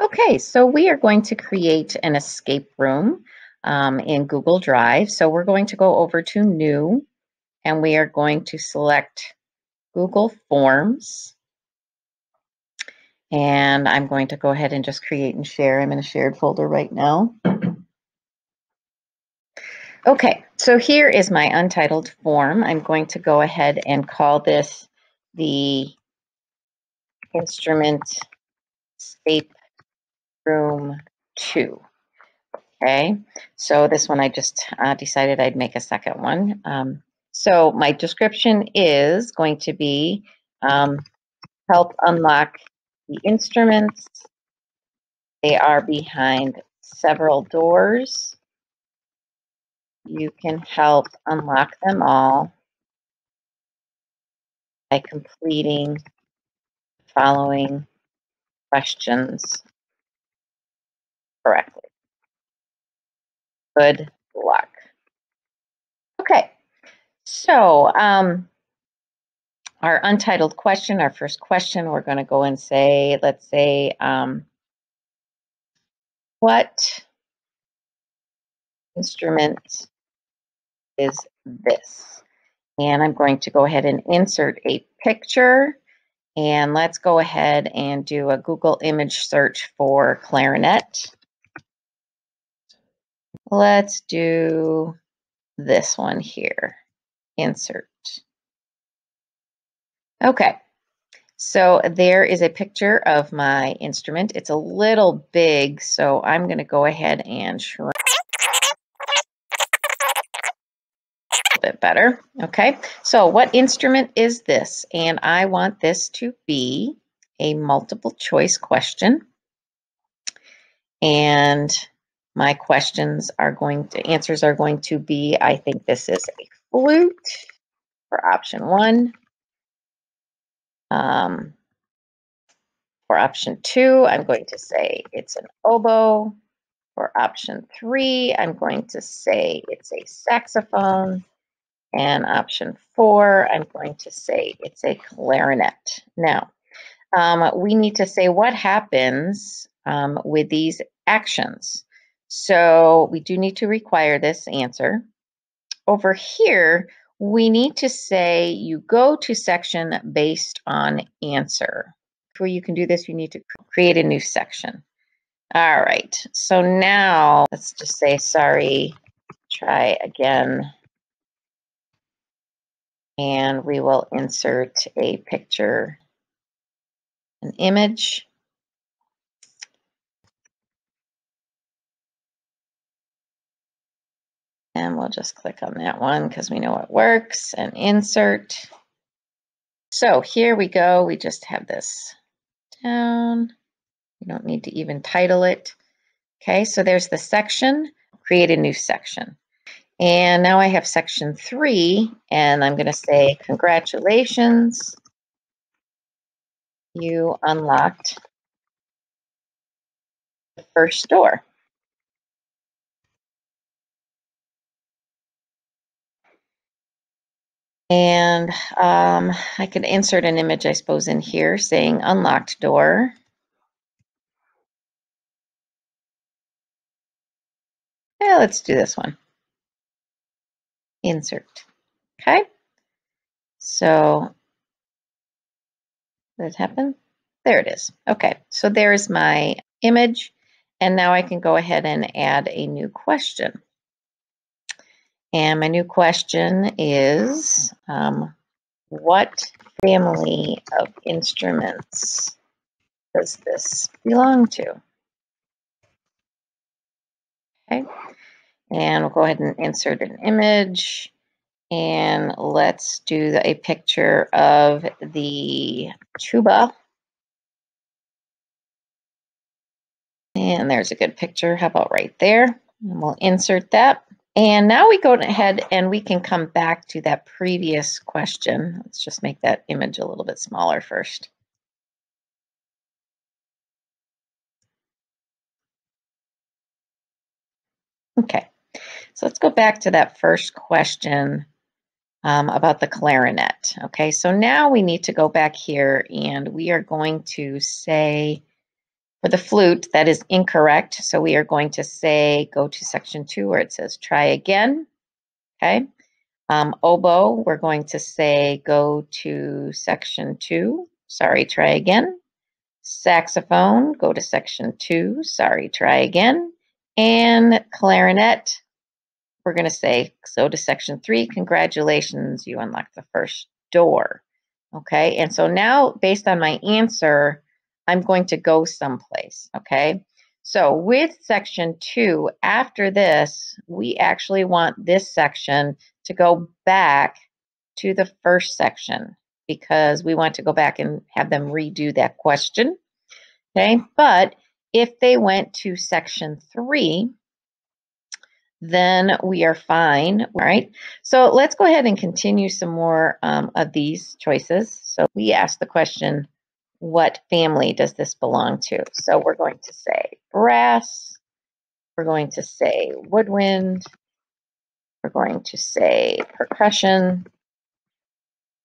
Okay, so we are going to create an escape room in Google Drive. So we're going to go over to New, and we are going to select Google Forms. And I'm going to go ahead and just create and share. I'm in a shared folder right now. Okay, so here is my untitled form. I'm going to go ahead and call this the Instrument Escape Room 2. Okay, so this one I just decided I'd make a second one. So my description is going to be help unlock the instruments. They are behind several doors. You can help unlock them all by completing the following questions correctly. Good luck. Okay, so our untitled question, our first question, we're going to go and say, let's say, what instrument is this? And I'm going to go ahead and insert a picture, and let's go ahead and do a Google image search for clarinet. Let's do this one here, insert. Okay, so there is a picture of my instrument. It's a little big, so I'm going to go ahead and shrink bit better. Okay, so what instrument is this? And I want this to be a multiple choice question, and my questions are going to, answers are going to be, I think this is a flute for option one. For option two, I'm going to say it's an oboe. For option three, I'm going to say it's a saxophone. And option four, I'm going to say it's a clarinet. Now, we need to say what happens with these actions. So we do need to require this answer. Over here, we need to say you go to section based on answer. Before you can do this, you need to create a new section. All right, so now let's just say, sorry, try again. And we will insert a picture, an image. And we'll just click on that one because we know it works, and insert. So here we go. We just have this down. You don't need to even title it. Okay, so there's the section. Create a new section. And now I have section three, and I'm going to say, congratulations, you unlocked the first door. And I could insert an image, I suppose, in here saying unlocked door. Yeah, let's do this one. Insert. Okay, so did it happen? There it is. Okay, so there's my image, and now I can go ahead and add a new question. And my new question is, what family of instruments does this belong to? Okay. And we'll go ahead and insert an image, and let's do a picture of the tuba. And there's a good picture. How about right there? And we'll insert that. And now we go ahead and we can come back to that previous question. Let's just make that image a little bit smaller first. Okay. So let's go back to that first question about the clarinet. Okay, so now we need to go back here, and we are going to say For the flute, that is incorrect. So we are going to say, go to section 2 where it says try again. Okay. Oboe, we're going to say, go to section 2. Sorry, try again. Saxophone, go to section 2. Sorry, try again. And clarinet, we're going to say, go to section 3. Congratulations, you unlocked the first door. Okay. And so now, based on my answer, I'm going to go someplace. Okay. So with section 2, after this, we actually want this section to go back to the first section because we want to go back and have them redo that question. Okay. But if they went to section 3, then we are fine. All right. So let's go ahead and continue some more of these choices. So we asked the question, what family does this belong to? So we're going to say brass. We're going to say woodwind. We're going to say percussion.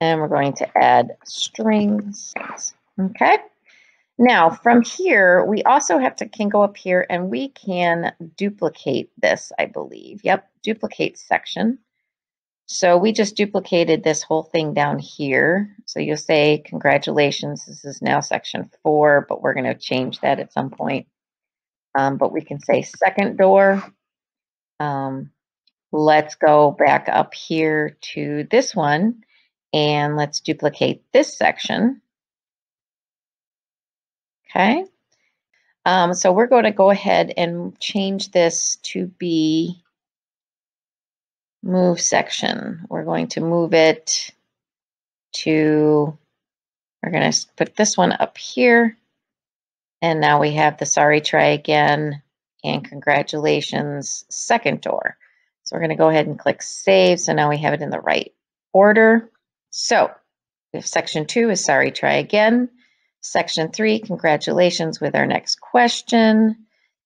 And we're going to add strings. Okay. Now, from here, we also can go up here and we can duplicate this, I believe. Yep, duplicate section. So we just duplicated this whole thing down here. So you'll say, congratulations, this is now section 4, but we're going to change that at some point. But we can say second door. Let's go back up here to this one and let's duplicate this section. Okay, so we're going to go ahead and change this to be move section. We're going to move it to, we're going to put this one up here. And now we have the sorry, try again, and congratulations, second door. So we're going to go ahead and click save. So now we have it in the right order. So if section 2 is sorry, try again. Section 3, congratulations with our next question.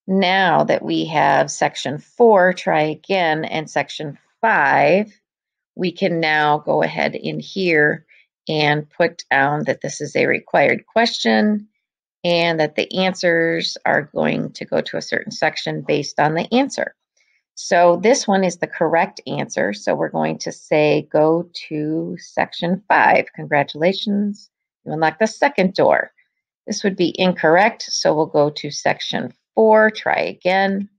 Now that we have section 4, try again, and section 5, we can now go ahead in here and put down that this is a required question and that the answers are going to go to a certain section based on the answer. So this one is the correct answer. So we're going to say, go to section 5. Congratulations. You unlock the second door. This would be incorrect, so we'll go to section 4, try again.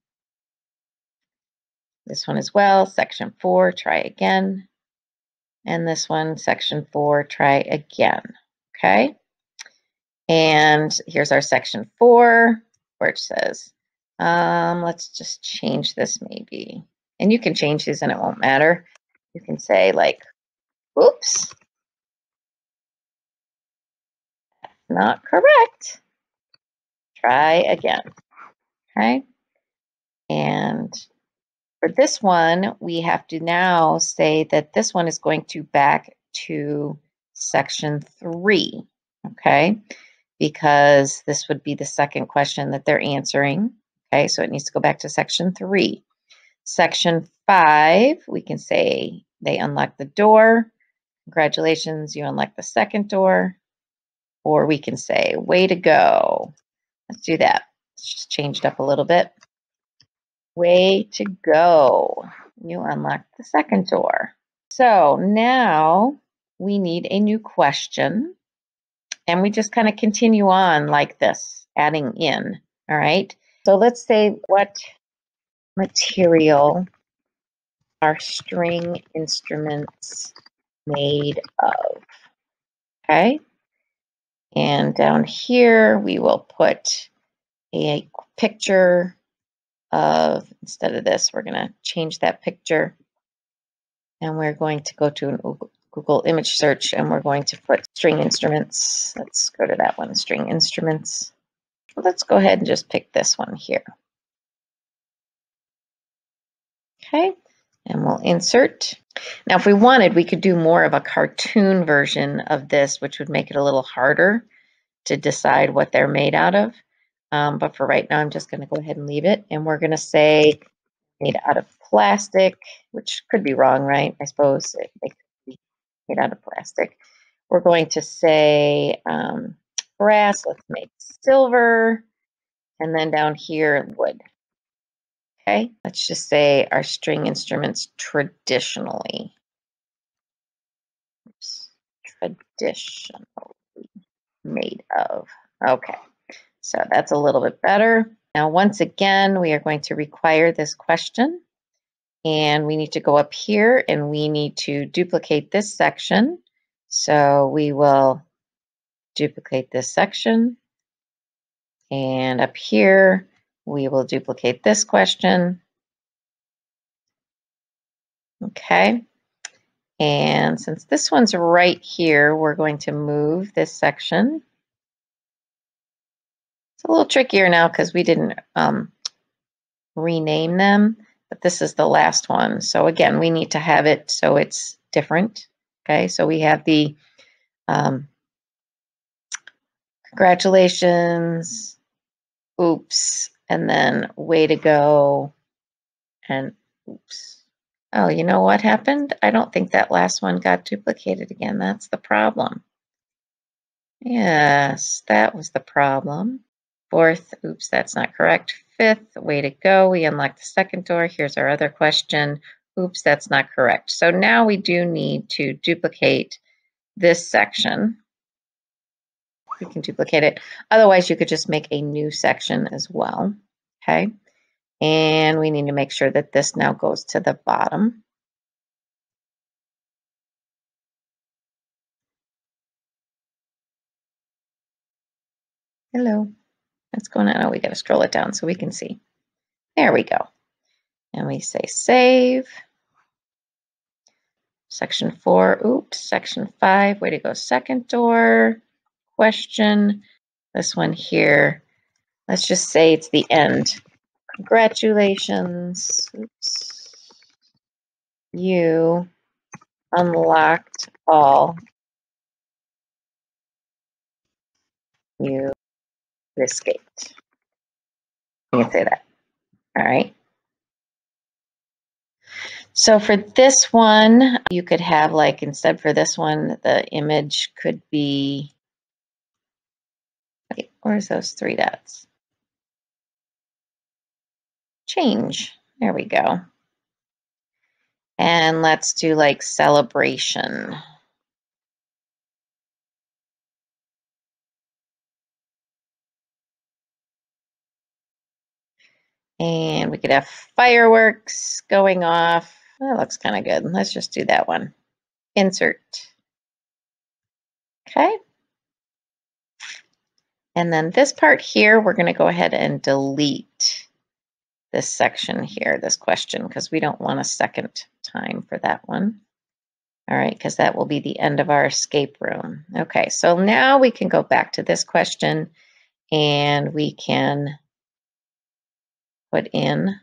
This one as well, section 4, try again. And this one, section 4, try again, okay? And here's our section 4, where it says, let's just change this maybe. And you can change these and it won't matter. You can say like, oops. Not correct. Try again. Okay. And for this one, we have to now say that this one is going to back to section 3. Okay. Because this would be the second question that they're answering. Okay. So it needs to go back to section 3. Section 5, we can say they unlock the door. Congratulations, you unlock the second door. Or we can say, way to go. Let's do that. It's just changed up a little bit. Way to go. You unlock the second door. So now we need a new question. And we just kind of continue on like this, adding in. All right. So let's say, what material are string instruments made of? Okay. And down here, we will put a picture of, instead of this, we're going to change that picture. And we're going to go to a Google image search, and we're going to put string instruments. Let's go to that one, string instruments. Let's go ahead and just pick this one here. Okay, and we'll insert. Now, if we wanted, we could do more of a cartoon version of this, which would make it a little harder to decide what they're made out of. But for right now, I'm just going to go ahead and leave it. And we're going to say made out of plastic, which could be wrong, right? I suppose it could be made out of plastic. We're going to say brass. Let's make silver. And then down here, wood. Okay, let's just say our string instruments traditionally. Oops. Traditionally made of. Okay, so that's a little bit better. Now, once again, we are going to require this question. And we need to go up here and we need to duplicate this section. So we will duplicate this section. And up here, we will duplicate this question. Okay. And since this one's right here, we're going to move this section. It's a little trickier now because we didn't rename them, but this is the last one. So again, we need to have it so it's different. Okay, so we have the congratulations, oops, and then way to go, and oops. Oh, you know what happened? I don't think that last one got duplicated again. That's the problem. Yes, that was the problem. Fourth, oops, that's not correct. Fifth, way to go. We unlocked the second door. Here's our other question. Oops, that's not correct. So now we do need to duplicate this section. We can duplicate it. Otherwise, you could just make a new section as well. Okay. And we need to make sure that this now goes to the bottom. Hello. What's going on? Oh, we got to scroll it down so we can see. There we go. And we say save. Section 4. Oops. Section 5. Way to go. Second door. Question. This one here. Let's just say it's the end. Congratulations. Oops. You unlocked all. You escaped. You can say that. All right. So for this one, you could have like, instead for this one, the image could be, okay, where's those three dots? Change. There we go. And let's do like celebration. And we could have fireworks going off. That looks kind of good. Let's just do that one. Insert. Okay. And then this part here, we're going to go ahead and delete this section here, this question, because we don't want a second time for that one. All right, because that will be the end of our escape room. Okay, so now we can go back to this question and we can put in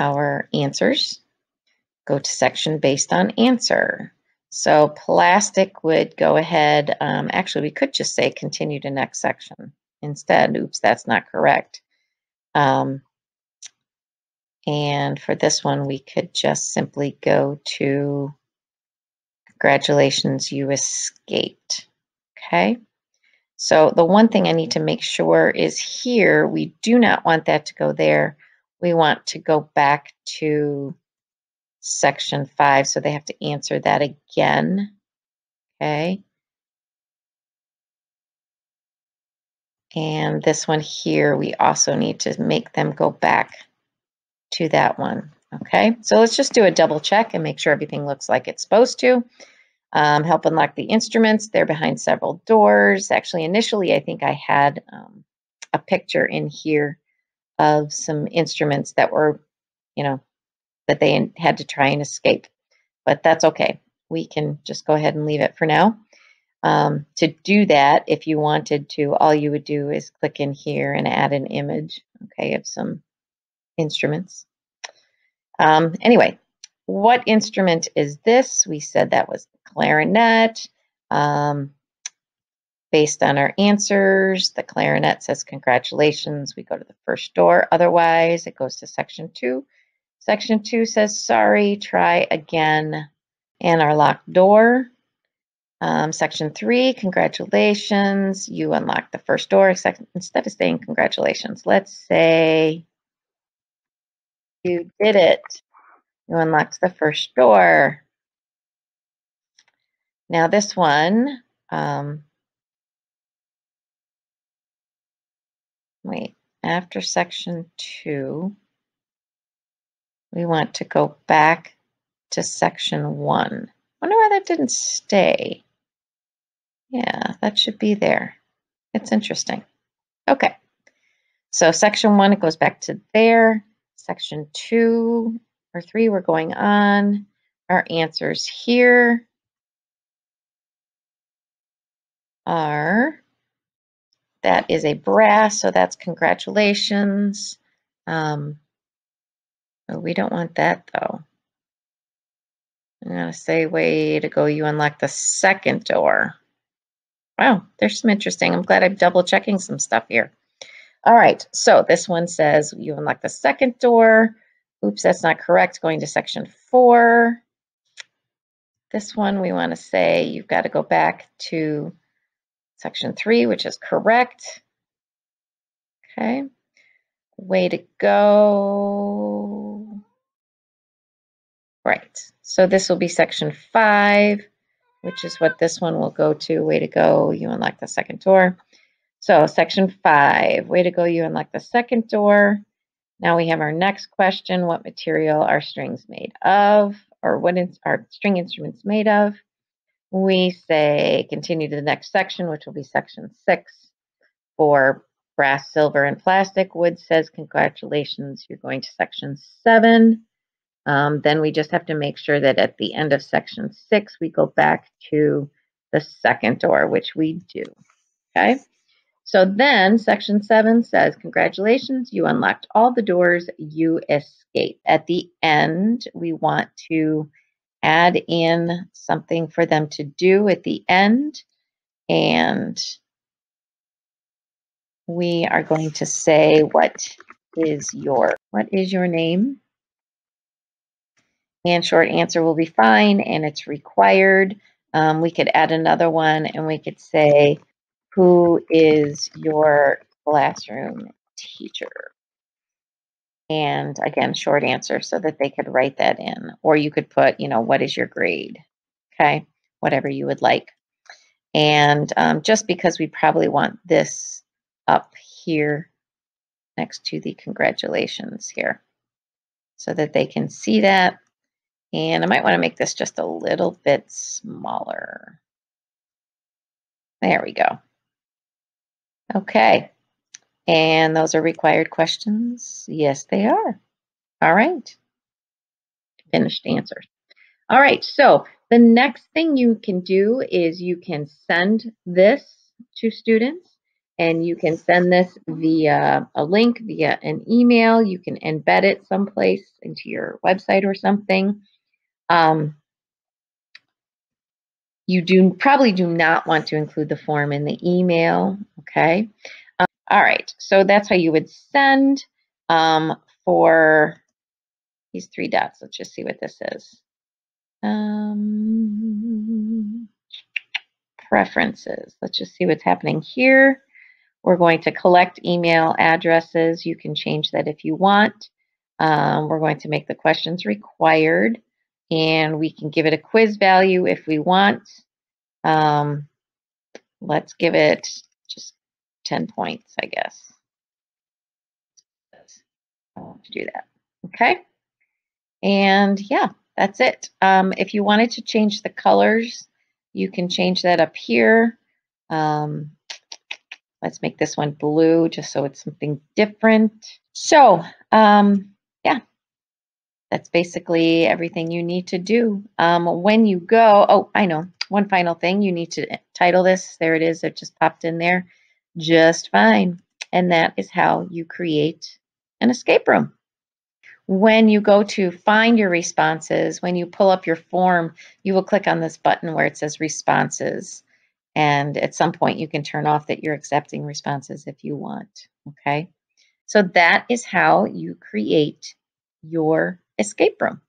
our answers. Go to section based on answer. So plastic would go ahead. Actually, we could just say continue to next section instead. Oops, that's not correct. And for this one, we could just simply go to congratulations, you escaped. Okay. So the one thing I need to make sure is here, we do not want that to go there. We want to go back to section 5, so they have to answer that again, okay? And this one here, we also need to make them go back to that one, okay? So let's just do a double check and make sure everything looks like it's supposed to. Help unlock the instruments. They're behind several doors. Actually, initially, I think I had a picture in here of some instruments that were, you know, that they had to try and escape. But that's okay. We can just go ahead and leave it for now. To do that, if you wanted to, all you would do is click in here and add an image, okay, of some instruments. Anyway, what instrument is this? We said that was clarinet. Based on our answers, the clarinet says congratulations. We go to the first door. Otherwise, it goes to section 2. Section 2 says sorry, try again. And our locked door Section 3, congratulations, you unlocked the first door. Instead of saying congratulations, let's say you did it. You unlocked the first door. Now this one, wait, after section 2, we want to go back to section 1. I wonder why that didn't stay. Yeah, that should be there. It's interesting. Okay, so section 1, it goes back to there. Section 2 or 3, we're going on. Our answers here are, that is a brass, so that's congratulations. Oh, we don't want that though. I'm gonna say, way to go, you unlock the second door. Wow, there's some interesting. I'm glad I'm double checking some stuff here. All right, so this one says you unlock the second door. Oops, that's not correct. Going to section 4. This one we want to say you've got to go back to section 3, which is correct. Okay, way to go. Right, so this will be section 5. Which is what this one will go to. Way to go, you unlock the second door. So section 5, way to go, you unlock the second door. Now we have our next question, what material are strings made of? Or what are string instruments made of? We say continue to the next section, which will be section 6 for brass, silver, and plastic. Wood says congratulations, you're going to section 7. Then we just have to make sure that at the end of section 6, we go back to the second door, which we do, okay? So then section 7 says, congratulations, you unlocked all the doors, you escape. At the end, we want to add in something for them to do at the end. And we are going to say, what is your name? And short answer will be fine, and it's required. We could add another one, and we could say, who is your classroom teacher? And again, short answer so that they could write that in. Or you could put, you know, what is your grade? Okay, whatever you would like. And just because we probably want this up here next to the congratulations here so that they can see that. And I might want to make this just a little bit smaller. There we go. Okay. And those are required questions. Yes, they are. All right. Finished answers. All right. So the next thing you can do is you can send this to students. And you can send this via a link, via an email. You can embed it someplace into your website or something. You probably do not want to include the form in the email, okay? All right, so that's how you would send for these 3 dots. Let's just see what this is. Preferences, let's just see what's happening here. We're going to collect email addresses. You can change that if you want. We're going to make the questions required. And we can give it a quiz value if we want. Let's give it just 10 points, I guess. I want to do that. Okay. And yeah, that's it. If you wanted to change the colors, you can change that up here. Let's make this one blue just so it's something different. So, yeah. That's basically everything you need to do. When you go, oh, I know, one final thing, you need to title this. There it is, it just popped in there just fine. And that is how you create an escape room. When you go to find your responses, when you pull up your form, you will click on this button where it says responses. And at some point you can turn off that you're accepting responses if you want, okay? So that is how you create your escape room.